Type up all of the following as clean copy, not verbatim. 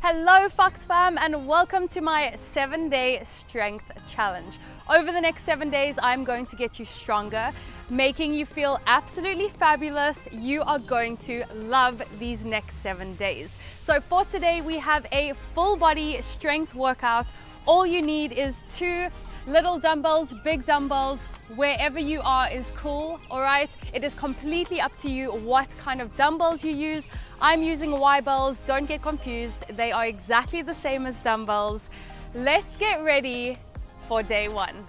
Hello foxfam, and welcome to my 7-day strength challenge. Over the next 7 days, I'm going to get you stronger, making you feel absolutely fabulous. You are going to love these next 7 days. So for today, we have a full body strength workout. All you need is two little dumbbells, big dumbbells, wherever you are is cool, all right? It is completely up to you what kind of dumbbells you use. I'm using Y-bells, don't get confused. They are exactly the same as dumbbells. Let's get ready for day one.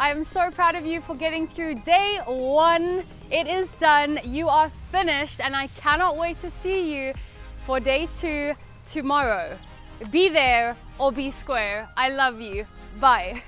I am so proud of you for getting through day one. It is done, you are finished, and I cannot wait to see you for day two tomorrow. Be there or be square. I love you. Bye.